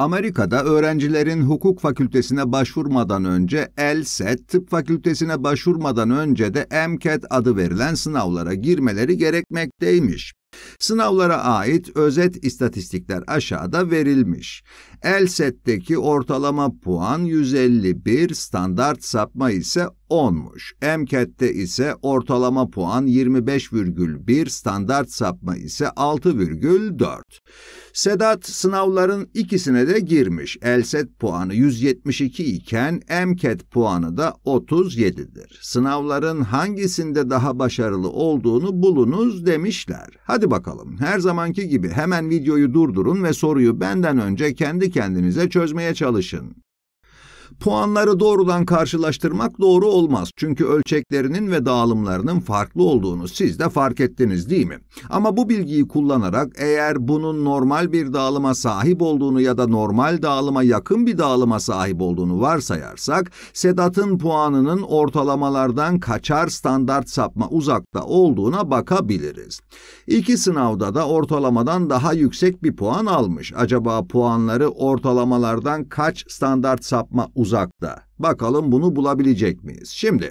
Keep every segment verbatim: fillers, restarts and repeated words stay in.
Amerika'da öğrencilerin hukuk fakültesine başvurmadan önce L S A T, tıp fakültesine başvurmadan önce de M C A T adı verilen sınavlara girmeleri gerekmekteymiş. Sınavlara ait özet istatistikler aşağıda verilmiş. L S A T'teki ortalama puan yüz elli bir, standart sapma ise onmuş. M C A T'te ise ortalama puan yirmi beş virgül bir, standart sapma ise altı virgül dört. Sedat sınavların ikisine de girmiş. L S A T puanı yüz yetmiş iki iken M C A T puanı da otuz yedidir. Sınavların hangisinde daha başarılı olduğunu bulunuz demişler. Hadi bakalım. Her zamanki gibi hemen videoyu durdurun ve soruyu benden önce kendi kendinize çözmeye çalışın. Puanları doğrudan karşılaştırmak doğru olmaz. Çünkü ölçeklerinin ve dağılımlarının farklı olduğunu siz de fark ettiniz değil mi? Ama bu bilgiyi kullanarak eğer bunun normal bir dağılıma sahip olduğunu ya da normal dağılıma yakın bir dağılıma sahip olduğunu varsayarsak, Sedat'ın puanının ortalamalardan kaçar standart sapma uzakta olduğuna bakabiliriz. İki sınavda da ortalamadan daha yüksek bir puan almış. Acaba puanları ortalamalardan kaç standart sapma uzakta? Bakalım bunu bulabilecek miyiz? Şimdi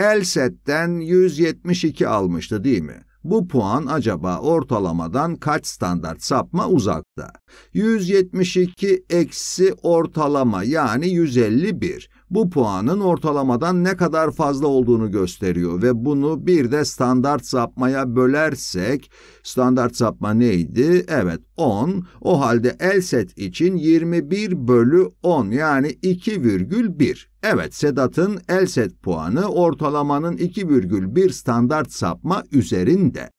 L S A T'ten yüz yetmiş iki almıştı değil mi? Bu puan acaba ortalamadan kaç standart sapma uzakta? yüz yetmiş iki eksi ortalama yani yüz elli bir. Bu puanın ortalamadan ne kadar fazla olduğunu gösteriyor ve bunu bir de standart sapmaya bölersek, standart sapma neydi? Evet on, o halde L S A T için yirmi bir bölü on yani iki virgül bir. Evet, Sedat'ın L S A T puanı ortalamanın iki virgül bir standart sapma üzerinde.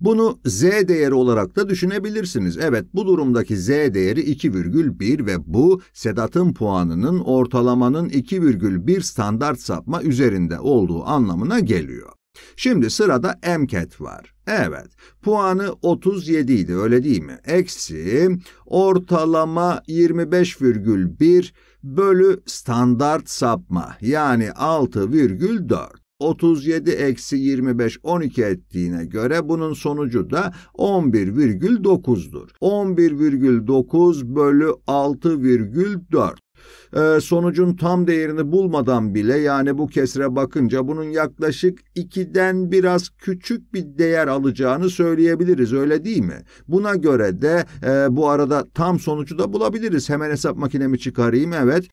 Bunu Z değeri olarak da düşünebilirsiniz. Evet, bu durumdaki Z değeri iki virgül bir ve bu Sedat'ın puanının ortalamanın iki virgül bir standart sapma üzerinde olduğu anlamına geliyor. Şimdi sırada M C A T var. Evet, puanı otuz yedi idi öyle değil mi? Eksi ortalama yirmi beş virgül bir bölü standart sapma yani altı virgül dört. otuz yedi eksi yirmi beş on iki ettiğine göre bunun sonucu da on bir virgül dokuz'dur. on bir virgül dokuz bölü altı virgül dört. Ee, sonucun tam değerini bulmadan bile yani bu kesre bakınca bunun yaklaşık ikiden biraz küçük bir değer alacağını söyleyebiliriz öyle değil mi? Buna göre de e, bu arada tam sonucu da bulabiliriz. Hemen hesap makinemi çıkarayım. Evet.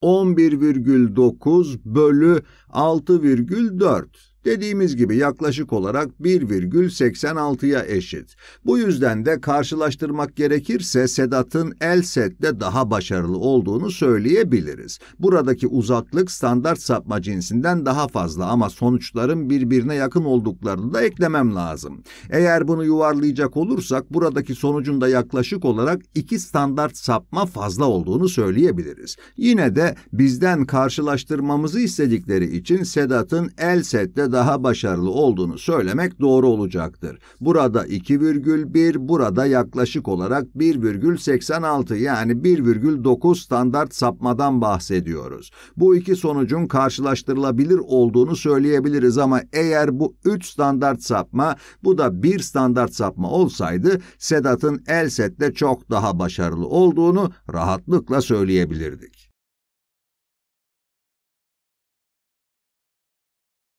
on bir virgül dokuz bölü altı virgül dört. Dediğimiz gibi yaklaşık olarak bir virgül seksen altı'ya eşit. Bu yüzden de karşılaştırmak gerekirse Sedat'ın L S A T'te daha başarılı olduğunu söyleyebiliriz. Buradaki uzaklık standart sapma cinsinden daha fazla ama sonuçların birbirine yakın olduklarını da eklemem lazım. Eğer bunu yuvarlayacak olursak buradaki sonucun da yaklaşık olarak iki standart sapma fazla olduğunu söyleyebiliriz. Yine de bizden karşılaştırmamızı istedikleri için Sedat'ın L S A T'te daha başarılı olduğunu söylemek doğru olacaktır. Burada iki virgül bir, burada yaklaşık olarak bir virgül seksen altı yani bir virgül dokuz standart sapmadan bahsediyoruz. Bu iki sonucun karşılaştırılabilir olduğunu söyleyebiliriz ama eğer bu üç standart sapma, bu da bir standart sapma olsaydı Sedat'ın L S A T'te çok daha başarılı olduğunu rahatlıkla söyleyebilirdik.